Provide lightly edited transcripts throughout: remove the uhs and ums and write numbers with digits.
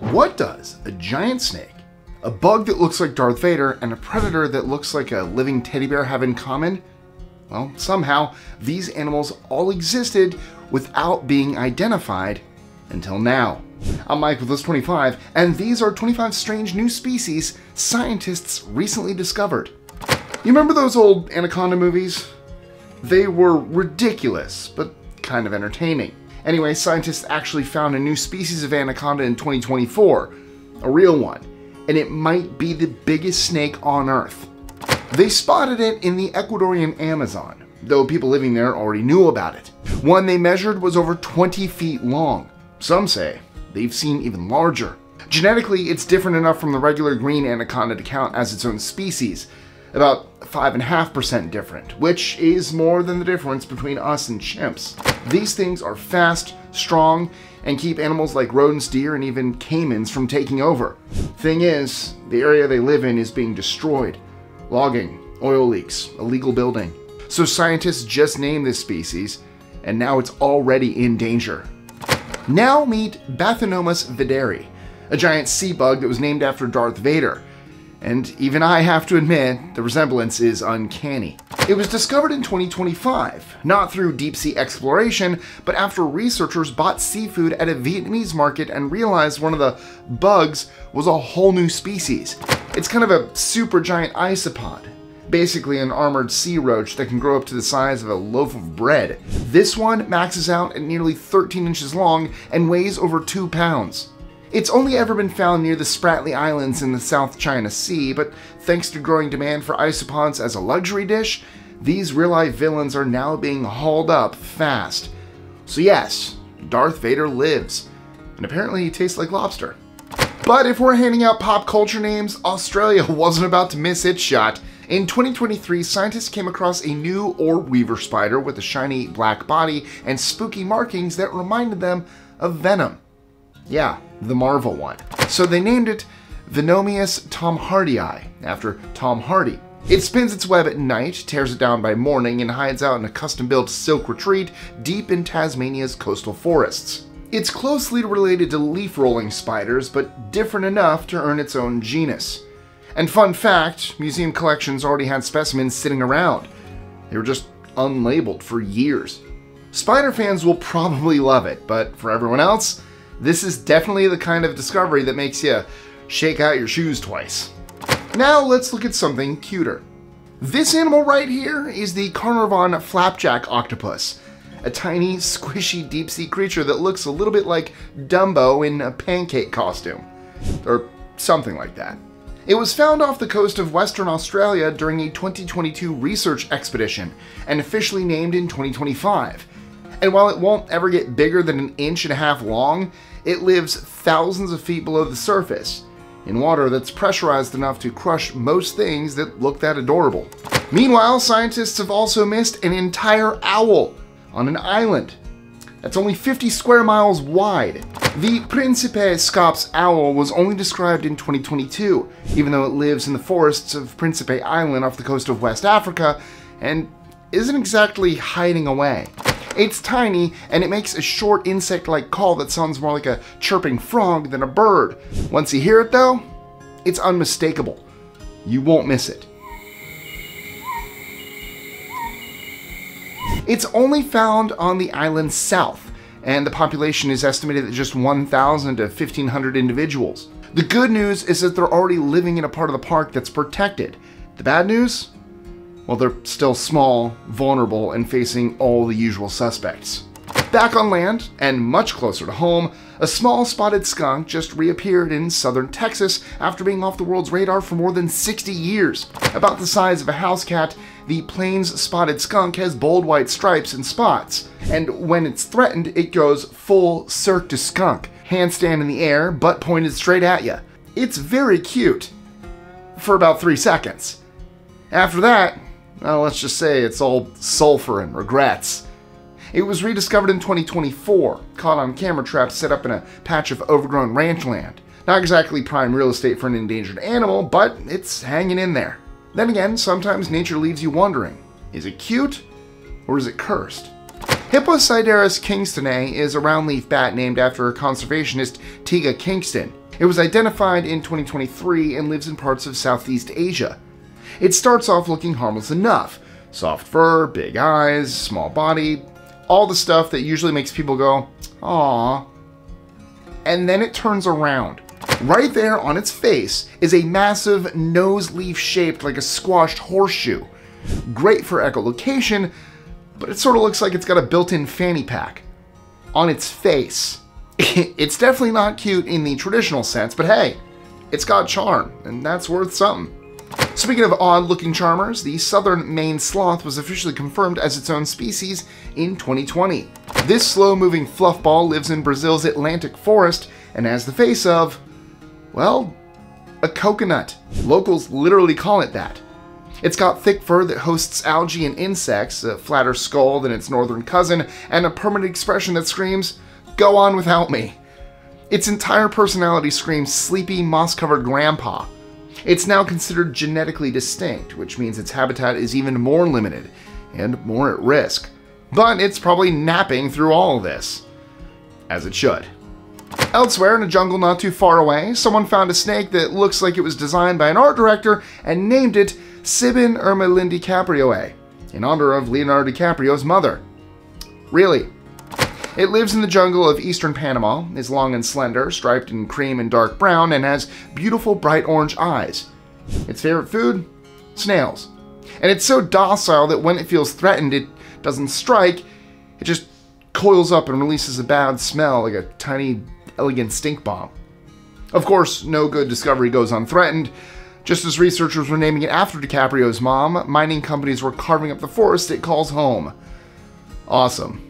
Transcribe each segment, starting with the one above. What does a giant snake, a bug that looks like Darth Vader, and a predator that looks like a living teddy bear have in common? Well, somehow, these animals all existed without being identified until now. I'm Mike with List 25, and these are 25 strange new species scientists recently discovered. You remember those old Anaconda movies? They were ridiculous, but kind of entertaining. Anyway, scientists actually found a new species of anaconda in 2024, a real one, and it might be the biggest snake on Earth. They spotted it in the Ecuadorian Amazon, though people living there already knew about it. One they measured was over 20 feet long. Some say they've seen even larger. Genetically, it's different enough from the regular green anaconda to count as its own species, about 5.5% different, which is more than the difference between us and chimps. These things are fast, strong, and keep animals like rodents, deer, and even caimans from taking over. Thing is, the area they live in is being destroyed. Logging, oil leaks, illegal building. So scientists just named this species, and now it's already in danger. Now meet Bathynomus vaderi, a giant sea bug that was named after Darth Vader. And even I have to admit, the resemblance is uncanny. It was discovered in 2025, not through deep-sea exploration, but after researchers bought seafood at a Vietnamese market and realized one of the bugs was a whole new species. It's kind of a supergiant isopod, basically an armored sea roach that can grow up to the size of a loaf of bread. This one maxes out at nearly 13 inches long and weighs over 2 pounds. It's only ever been found near the Spratly Islands in the South China Sea, but thanks to growing demand for isopods as a luxury dish, these real-life villains are now being hauled up fast. So yes, Darth Vader lives, and apparently he tastes like lobster. But if we're handing out pop culture names, Australia wasn't about to miss its shot. In 2023, scientists came across a new orb-weaver spider with a shiny black body and spooky markings that reminded them of Venom. Yeah, the Marvel one. So they named it Venomius tomhardyi, after Tom Hardy. It spins its web at night, tears it down by morning, and hides out in a custom-built silk retreat deep in Tasmania's coastal forests. It's closely related to leaf-rolling spiders, but different enough to earn its own genus. And fun fact, museum collections already had specimens sitting around. They were just unlabeled for years. Spider fans will probably love it, but for everyone else, this is definitely the kind of discovery that makes you shake out your shoes twice. Now let's look at something cuter. This animal right here is the Carnarvon Flapjack Octopus, a tiny, squishy, deep-sea creature that looks a little bit like Dumbo in a pancake costume, or something like that. It was found off the coast of Western Australia during a 2022 research expedition and officially named in 2025. And while it won't ever get bigger than 1.5 inches long, it lives thousands of feet below the surface, in water that's pressurized enough to crush most things that look that adorable. Meanwhile, scientists have also missed an entire owl on an island that's only 50 square miles wide. The Principe Scops owl was only described in 2022, even though it lives in the forests of Principe Island off the coast of West Africa and isn't exactly hiding away. It's tiny, and it makes a short insect-like call that sounds more like a chirping frog than a bird. Once you hear it though, it's unmistakable. You won't miss it. It's only found on the island south, and the population is estimated at just 1,000 to 1,500 individuals. The good news is that they're already living in a part of the park that's protected. The bad news? Well, they're still small, vulnerable, and facing all the usual suspects. Back on land, and much closer to home, a small spotted skunk just reappeared in southern Texas after being off the world's radar for more than 60 years. About the size of a house cat, the Plains Spotted Skunk has bold white stripes and spots, and when it's threatened, it goes full Cirque du Skunk, handstand in the air, butt pointed straight at you. It's very cute, for about 3 seconds. After that, well, let's just say it's all sulfur and regrets. It was rediscovered in 2024, caught on camera traps set up in a patch of overgrown ranch land. Not exactly prime real estate for an endangered animal, but it's hanging in there. Then again, sometimes nature leaves you wondering, is it cute or is it cursed? Hipposideros kingstonae is a round-leaf bat named after conservationist Tiga Kingston. It was identified in 2023 and lives in parts of Southeast Asia. It starts off looking harmless enough. Soft fur, big eyes, small body, all the stuff that usually makes people go, aww. And then it turns around. Right there on its face is a massive nose leaf shaped like a squashed horseshoe. Great for echolocation, but it sort of looks like it's got a built-in fanny pack on its face. It's definitely not cute in the traditional sense, but hey, it's got charm, and that's worth something. Speaking of odd-looking charmers, the southern Maine sloth was officially confirmed as its own species in 2020. This slow-moving fluffball lives in Brazil's Atlantic forest and has the face of, well, a coconut. Locals literally call it that. It's got thick fur that hosts algae and insects, a flatter skull than its northern cousin, and a permanent expression that screams, "Go on without me." Its entire personality screams sleepy, moss-covered grandpa. It's now considered genetically distinct, which means its habitat is even more limited and more at risk. But it's probably napping through all of this, as it should. Elsewhere in a jungle not too far away, someone found a snake that looks like it was designed by an art director and named it Sibon irmelindicaprioae, in honor of Leonardo DiCaprio's mother. Really. It lives in the jungle of eastern Panama, is long and slender, striped in cream and dark brown, and has beautiful bright orange eyes. Its favorite food? Snails. And it's so docile that when it feels threatened, it doesn't strike, it just coils up and releases a bad smell like a tiny, elegant stink bomb. Of course, no good discovery goes unthreatened. Just as researchers were naming it after DiCaprio's mom, mining companies were carving up the forest it calls home. Awesome.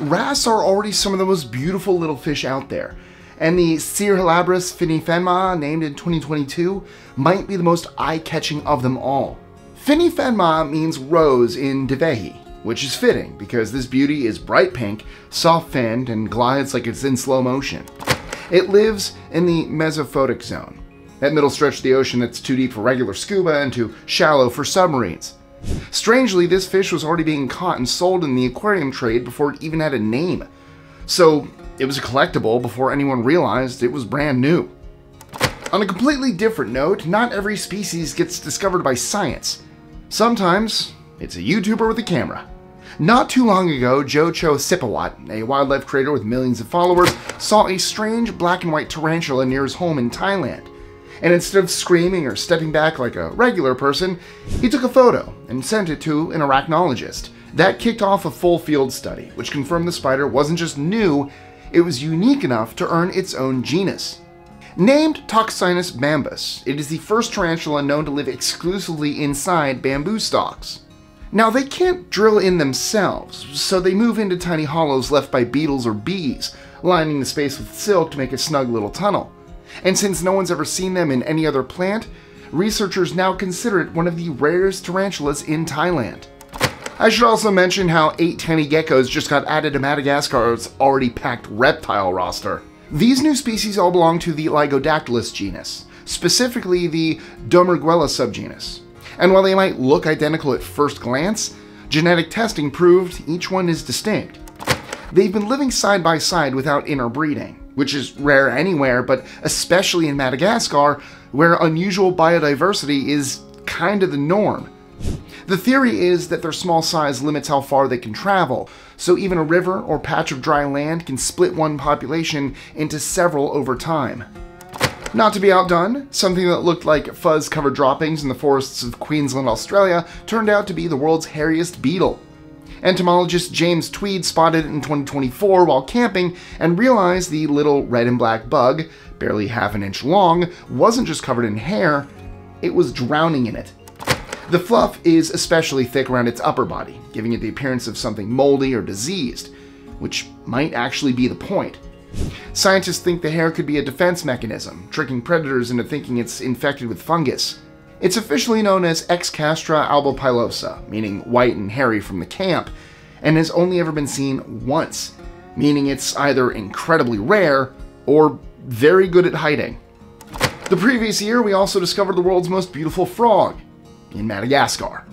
Wrasse are already some of the most beautiful little fish out there, and the Cirrhilabrus finifenmaa, named in 2022, might be the most eye-catching of them all. Finifenmaa means rose in Divehi, which is fitting because this beauty is bright pink, soft-finned, and glides like it's in slow motion. It lives in the mesophotic zone, that middle stretch of the ocean that's too deep for regular scuba and too shallow for submarines. Strangely, this fish was already being caught and sold in the aquarium trade before it even had a name. So it was a collectible before anyone realized it was brand new. On a completely different note, not every species gets discovered by science. Sometimes it's a YouTuber with a camera. Not too long ago, Jojo Sipawat, a wildlife creator with millions of followers, saw a strange black and white tarantula near his home in Thailand. And instead of screaming or stepping back like a regular person, he took a photo and sent it to an arachnologist. That kicked off a full field study, which confirmed the spider wasn't just new, it was unique enough to earn its own genus. Named Taksinus bambus, it is the first tarantula known to live exclusively inside bamboo stalks. Now, they can't drill in themselves, so they move into tiny hollows left by beetles or bees, lining the space with silk to make a snug little tunnel. And since no one's ever seen them in any other plant, researchers now consider it one of the rarest tarantulas in Thailand. I should also mention how 8 tiny geckos just got added to Madagascar's already packed reptile roster. These new species all belong to the Lygodactylus genus, specifically the Domerguela subgenus. And while they might look identical at first glance, genetic testing proved each one is distinct. They've been living side by side without interbreeding, which is rare anywhere, but especially in Madagascar, where unusual biodiversity is kind of the norm. The theory is that their small size limits how far they can travel, so even a river or patch of dry land can split one population into several over time. Not to be outdone, something that looked like fuzz-covered droppings in the forests of Queensland, Australia, turned out to be the world's hairiest beetle. Entomologist James Tweed spotted it in 2024 while camping and realized the little red and black bug, barely half an inch long, wasn't just covered in hair, it was drowning in it. The fluff is especially thick around its upper body, giving it the appearance of something moldy or diseased, which might actually be the point. Scientists think the hair could be a defense mechanism, tricking predators into thinking it's infected with fungus. It's officially known as Excastra albopilosa, meaning white and hairy from the camp, and has only ever been seen once, meaning it's either incredibly rare or very good at hiding. The previous year, we also discovered the world's most beautiful frog in Madagascar.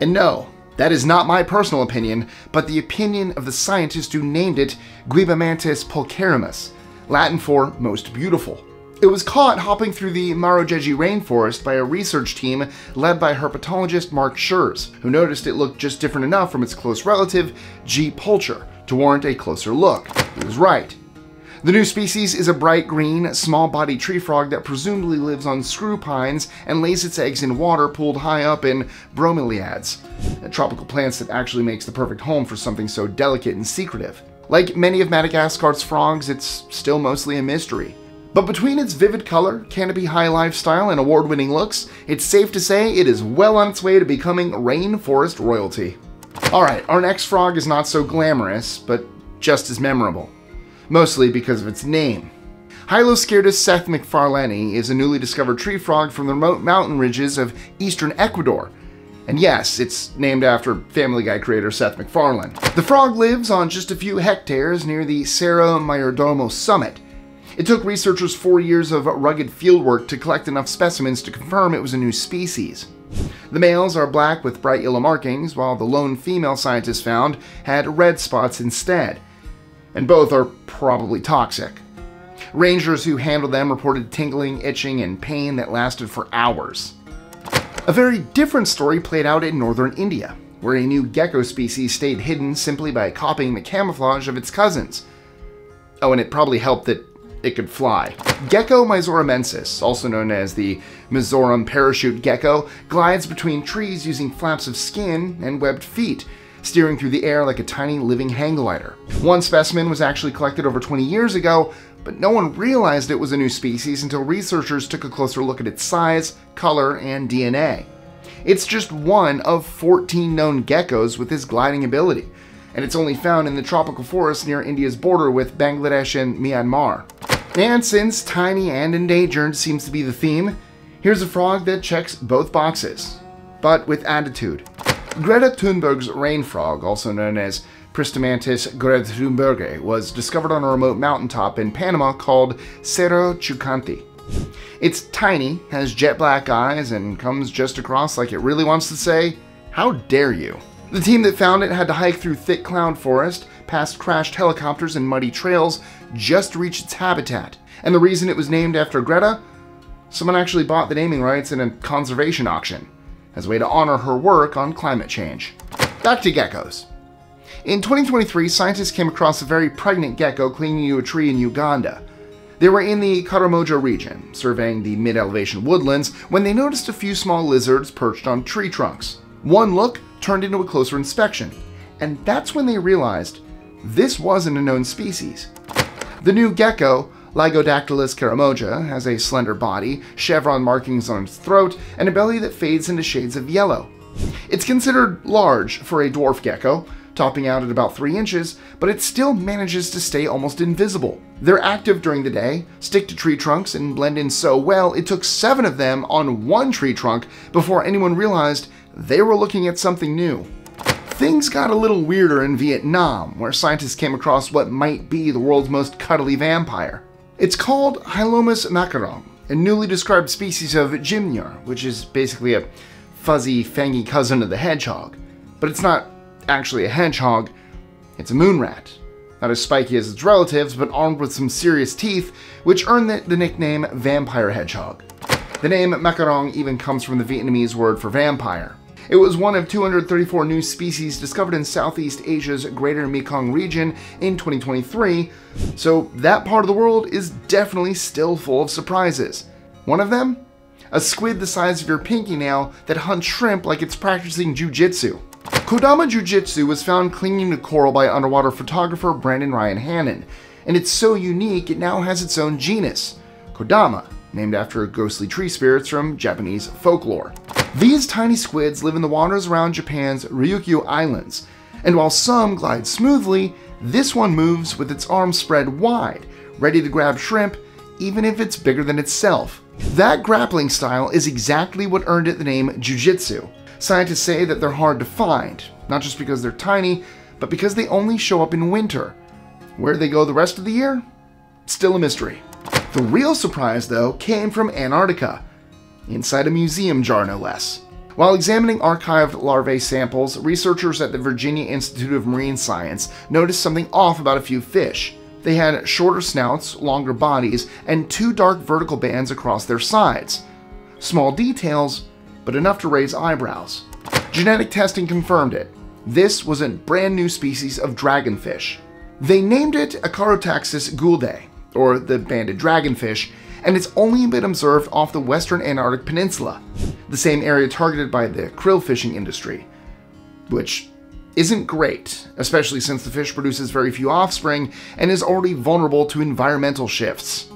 And no, that is not my personal opinion, but the opinion of the scientist who named it, Guibemantis pulcherrimus, Latin for most beautiful. It was caught hopping through the Marojeji rainforest by a research team led by herpetologist Mark Schurz, who noticed it looked just different enough from its close relative, G. pulcher, to warrant a closer look. He was right. The new species is a bright green, small-bodied tree frog that presumably lives on screw pines and lays its eggs in water pooled high up in bromeliads, tropical plants that actually makes the perfect home for something so delicate and secretive. Like many of Madagascar's frogs, it's still mostly a mystery. But between its vivid color, canopy-high lifestyle, and award-winning looks, it's safe to say it is well on its way to becoming rainforest royalty. Alright, our next frog is not so glamorous, but just as memorable. Mostly because of its name. Hyloscirtus sethmacfarlanei is a newly discovered tree frog from the remote mountain ridges of eastern Ecuador. And yes, it's named after Family Guy creator Seth MacFarlane. The frog lives on just a few hectares near the Cerro Mayordomo summit. It took researchers 4 years of rugged fieldwork to collect enough specimens to confirm it was a new species. The males are black with bright yellow markings, while the lone female scientists found had red spots instead. And both are probably toxic. Rangers who handled them reported tingling, itching, and pain that lasted for hours. A very different story played out in northern India, where a new gecko species stayed hidden simply by copying the camouflage of its cousins. Oh, and it probably helped that it could fly. Gecko mizoramensis, also known as the Mizoram parachute gecko, glides between trees using flaps of skin and webbed feet, steering through the air like a tiny living hang glider. One specimen was actually collected over 20 years ago, but no one realized it was a new species until researchers took a closer look at its size, color, and DNA. It's just one of 14 known geckos with this gliding ability, and it's only found in the tropical forests near India's border with Bangladesh and Myanmar. And since tiny and endangered seems to be the theme, here's a frog that checks both boxes, but with attitude. Greta Thunberg's rain frog, also known as Pristimantis gretathunbergae, was discovered on a remote mountaintop in Panama called Cerro Chucanti. It's tiny, has jet black eyes, and comes just across like it really wants to say, "How dare you?" The team that found it had to hike through thick cloud forest, past crashed helicopters and muddy trails, just to reach its habitat. And the reason it was named after Greta? Someone actually bought the naming rights in a conservation auction, as a way to honor her work on climate change. Back to geckos. In 2023, scientists came across a very pregnant gecko clinging to a tree in Uganda. They were in the Caramoja region, surveying the mid-elevation woodlands, when they noticed a few small lizards perched on tree trunks. One look turned into a closer inspection, and that's when they realized this wasn't a known species. The new gecko, Lygodactylus caramoja, has a slender body, chevron markings on its throat, and a belly that fades into shades of yellow. It's considered large for a dwarf gecko, topping out at about 3 inches, but it still manages to stay almost invisible. They're active during the day, stick to tree trunks, and blend in so well it took 7 of them on one tree trunk before anyone realized they were looking at something new. Things got a little weirder in Vietnam, where scientists came across what might be the world's most cuddly vampire. It's called Hylomus macarong, a newly described species of gymnure, which is basically a fuzzy, fangy cousin of the hedgehog. But it's not actually a hedgehog, it's a moon rat. Not as spiky as its relatives, but armed with some serious teeth, which earned it the nickname vampire hedgehog. The name macarong even comes from the Vietnamese word for vampire. It was one of 234 new species discovered in Southeast Asia's Greater Mekong region in 2023, so that part of the world is definitely still full of surprises. One of them? A squid the size of your pinky nail that hunts shrimp like it's practicing jiu-jitsu. Kodama jiu-jitsu was found clinging to coral by underwater photographer Brandon Ryan Hannon, and it's so unique it now has its own genus, Kodama, named after ghostly tree spirits from Japanese folklore. These tiny squids live in the waters around Japan's Ryukyu Islands, and while some glide smoothly, this one moves with its arms spread wide, ready to grab shrimp, even if it's bigger than itself. That grappling style is exactly what earned it the name jiu-jitsu. Scientists say that they're hard to find, not just because they're tiny, but because they only show up in winter. Where they go the rest of the year? Still a mystery. The real surprise, though, came from Antarctica. Inside a museum jar, no less. While examining archived larvae samples, researchers at the Virginia Institute of Marine Science noticed something off about a few fish. They had shorter snouts, longer bodies, and two dark vertical bands across their sides. Small details, but enough to raise eyebrows. Genetic testing confirmed it. This was a brand new species of dragonfish. They named it Acarotaxis gouldae, or the banded dragonfish, and it's only been observed off the western Antarctic Peninsula, the same area targeted by the krill fishing industry, which isn't great, especially since the fish produces very few offspring and is already vulnerable to environmental shifts.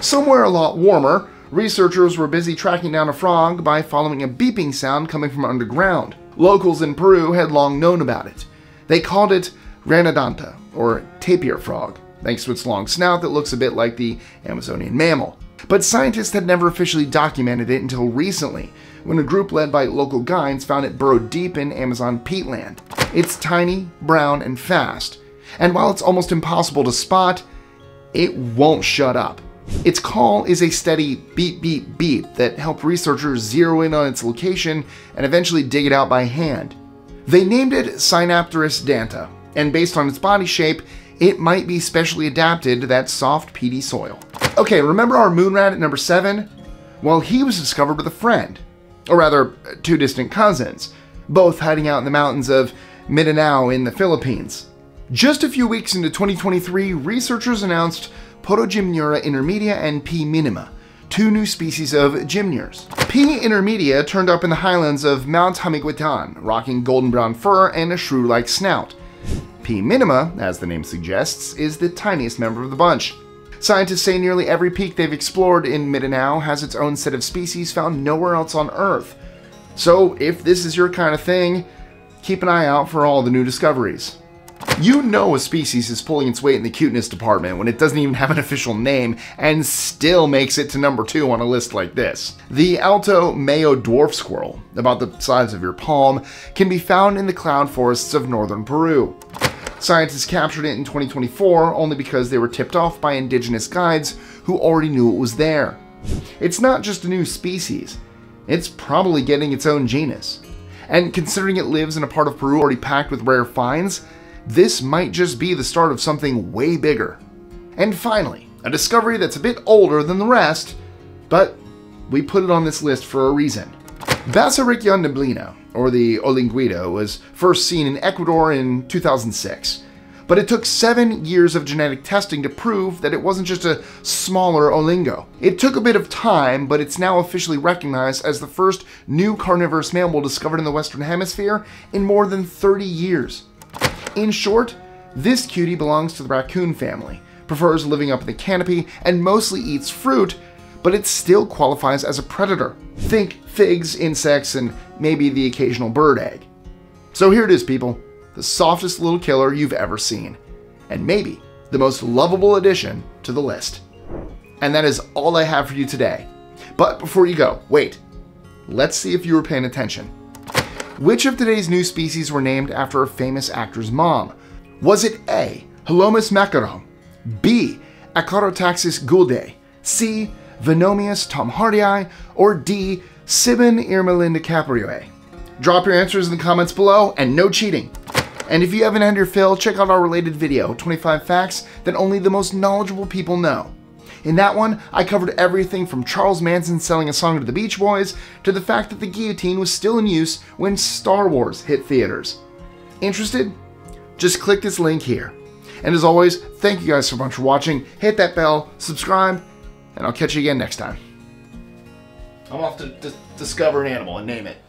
Somewhere a lot warmer, researchers were busy tracking down a frog by following a beeping sound coming from underground. Locals in Peru had long known about it. They called it ranodonta, or tapir frog, thanks to its long snout that looks a bit like the Amazonian mammal. But scientists had never officially documented it until recently, when a group led by local guides found it burrowed deep in Amazon peatland. It's tiny, brown, and fast, and while it's almost impossible to spot, it won't shut up. Its call is a steady beep beep beep that helped researchers zero in on its location and eventually dig it out by hand. They named it Synapterus danta, and based on its body shape, it might be specially adapted to that soft, peaty soil. Okay, remember our moon rat at number 7? Well, he was discovered with a friend, or rather, two distant cousins, both hiding out in the mountains of Mindanao in the Philippines. Just a few weeks into 2023, researchers announced Poto intermedia and P. minima, two new species of gymnures. P. intermedia turned up in the highlands of Mount Hamiguitan, rocking golden brown fur and a shrew-like snout. P. minima, as the name suggests, is the tiniest member of the bunch. Scientists say nearly every peak they've explored in Mindanao has its own set of species found nowhere else on Earth. So if this is your kind of thing, keep an eye out for all the new discoveries. You know a species is pulling its weight in the cuteness department when it doesn't even have an official name and still makes it to number 2 on a list like this. The Alto Mayo dwarf squirrel, about the size of your palm, can be found in the cloud forests of northern Peru. Scientists captured it in 2024 only because they were tipped off by indigenous guides who already knew it was there. It's not just a new species, it's probably getting its own genus. And considering it lives in a part of Peru already packed with rare finds, this might just be the start of something way bigger. And finally, a discovery that's a bit older than the rest, but we put it on this list for a reason. Vassaricyon neblina, or the Olinguito, was first seen in Ecuador in 2006, but it took 7 years of genetic testing to prove that it wasn't just a smaller Olingo. It took a bit of time, but it's now officially recognized as the first new carnivorous mammal discovered in the Western Hemisphere in more than 30 years. In short, this cutie belongs to the raccoon family, prefers living up in the canopy, and mostly eats fruit, but it still qualifies as a predator. Think figs, insects, and maybe the occasional bird egg. So here it is, people, the softest little killer you've ever seen, and maybe the most lovable addition to the list. And that is all I have for you today. But before you go, wait, let's see if you were paying attention. Which of today's new species were named after a famous actor's mom? Was it A, Hylomus macarong, B, Acarotaxis gouldae, C, Venomius tomhardyi, or D, Sibon irmelindicaprioae? Drop your answers in the comments below, and no cheating. And if you haven't had your fill, check out our related video, 25 Facts That Only the Most Knowledgeable People Know. In that one, I covered everything from Charles Manson selling a song to the Beach Boys to the fact that the guillotine was still in use when Star Wars hit theaters. Interested? Just click this link here. And as always, thank you guys so much for watching. Hit that bell, subscribe, and I'll catch you again next time. I'm off to discover an animal and name it.